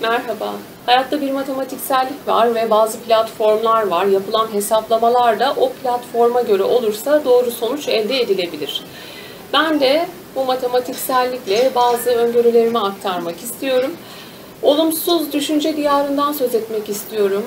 Merhaba. Hayatta bir matematiksellik var ve bazı platformlar var. Yapılan hesaplamalar da o platforma göre olursa doğru sonuç elde edilebilir. Ben de bu matematiksellikle bazı öngörülerimi aktarmak istiyorum. Olumsuz düşünce diyarından söz etmek istiyorum.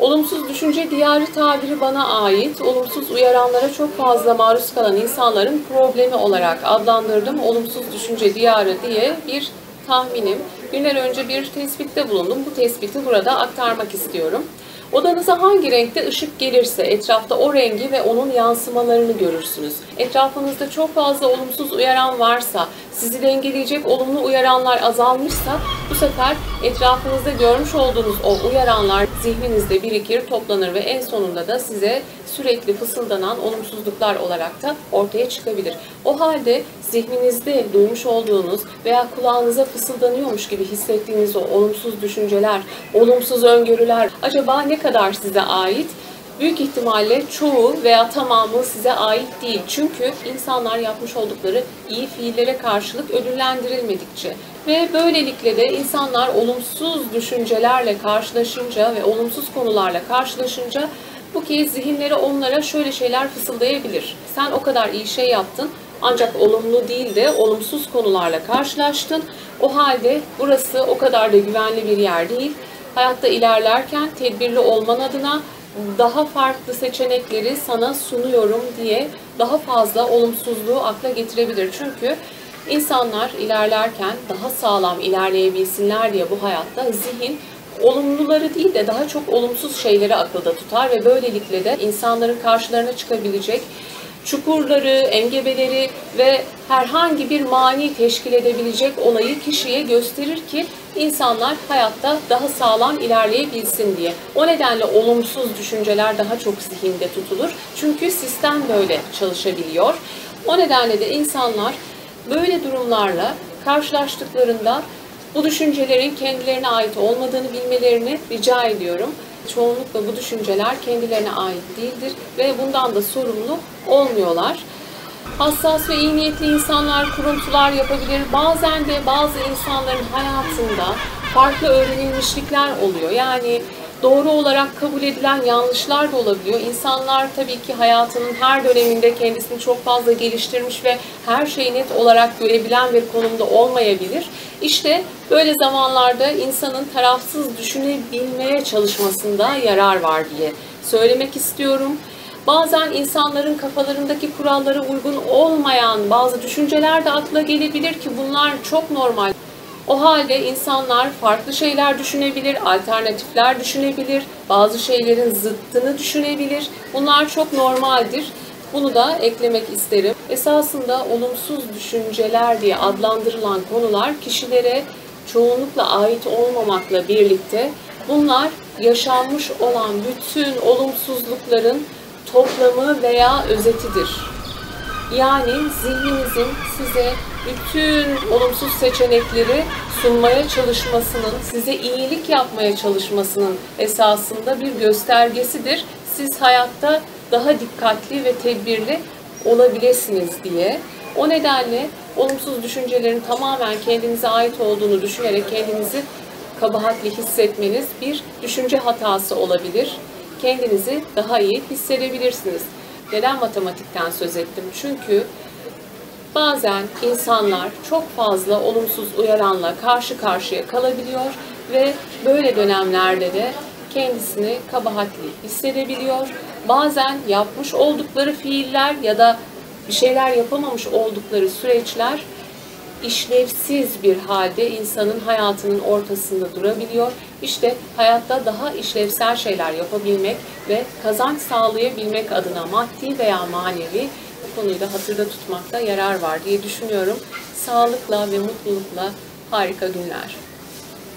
Olumsuz düşünce diyarı tabiri bana ait. Olumsuz uyaranlara çok fazla maruz kalan insanların problemi olarak adlandırdım. Olumsuz düşünce diyarı diye bir tahminim. Günler önce bir tespitte bulundum. Bu tespiti burada aktarmak istiyorum. Odanıza hangi renkte ışık gelirse etrafta o rengi ve onun yansımalarını görürsünüz. Etrafınızda çok fazla olumsuz uyaran varsa, sizi dengeleyecek olumlu uyaranlar azalmışsa bu sefer etrafınızda görmüş olduğunuz o uyaranlar zihninizde birikir, toplanır ve en sonunda da size sürekli fısıldanan olumsuzluklar olarak da ortaya çıkabilir. O halde zihninizde duymuş olduğunuz veya kulağınıza fısıldanıyormuş gibi hissettiğiniz o olumsuz düşünceler, olumsuz öngörüler acaba ne kadar size ait? Büyük ihtimalle çoğu veya tamamı size ait değil. Çünkü insanlar yapmış oldukları iyi fiillere karşılık ödüllendirilmedikçe ve böylelikle de insanlar olumsuz düşüncelerle karşılaşınca ve olumsuz konularla karşılaşınca bu ki zihinleri onlara şöyle şeyler fısıldayabilir. Sen o kadar iyi şey yaptın ancak olumlu değil de olumsuz konularla karşılaştın. O halde burası o kadar da güvenli bir yer değil. Hayatta ilerlerken tedbirli olman adına daha farklı seçenekleri sana sunuyorum diye daha fazla olumsuzluğu akla getirebilir. Çünkü insanlar ilerlerken daha sağlam ilerleyebilsinler diye bu hayatta zihin olumluları değil de daha çok olumsuz şeyleri akılda tutar ve böylelikle de insanların karşılarına çıkabilecek çukurları, engebeleri ve herhangi bir mani teşkil edebilecek olayı kişiye gösterir ki insanlar hayatta daha sağlam ilerleyebilsin diye. O nedenle olumsuz düşünceler daha çok zihinde tutulur. Çünkü sistem böyle çalışabiliyor. O nedenle de insanlar böyle durumlarla karşılaştıklarında bu düşüncelerin kendilerine ait olmadığını bilmelerini rica ediyorum. Çoğunlukla bu düşünceler kendilerine ait değildir ve bundan da sorumlu olmuyorlar. Hassas ve iyi niyetli insanlar kuruntular yapabilir. Bazen de bazı insanların hayatında farklı öğrenilmişlikler oluyor. Yani doğru olarak kabul edilen yanlışlar da olabiliyor. İnsanlar tabii ki hayatının her döneminde kendisini çok fazla geliştirmiş ve her şeyi net olarak görebilen bir konumda olmayabilir. İşte böyle zamanlarda insanın tarafsız düşünebilmeye çalışmasında yarar var diye söylemek istiyorum. Bazen insanların kafalarındaki kurallara uygun olmayan bazı düşünceler de akla gelebilir ki bunlar çok normal. O halde insanlar farklı şeyler düşünebilir, alternatifler düşünebilir, bazı şeylerin zıttını düşünebilir. Bunlar çok normaldir. Bunu da eklemek isterim. Esasında olumsuz düşünceler diye adlandırılan konular kişilere çoğunlukla ait olmamakla birlikte bunlar yaşanmış olan bütün olumsuzlukların toplamı veya özetidir. Yani zihninizin size bütün olumsuz seçenekleri sunmaya çalışmasının, size iyilik yapmaya çalışmasının esasında bir göstergesidir. Siz hayatta daha dikkatli ve tedbirli olabilirsiniz diye. O nedenle olumsuz düşüncelerin tamamen kendinize ait olduğunu düşünerek kendinizi kabahatli hissetmeniz bir düşünce hatası olabilir. Kendinizi daha iyi hissedebilirsiniz. Neden matematikten söz ettim? Çünkü bazen insanlar çok fazla olumsuz uyaranla karşı karşıya kalabiliyor ve böyle dönemlerde de kendisini kabahatli hissedebiliyor. Bazen yapmış oldukları fiiller ya da bir şeyler yapamamış oldukları süreçler işlevsiz bir halde insanın hayatının ortasında durabiliyor. İşte hayatta daha işlevsel şeyler yapabilmek ve kazanç sağlayabilmek adına maddi veya manevi bu konuyu da hatırda tutmakta yarar var diye düşünüyorum. Sağlıkla ve mutlulukla harika günler.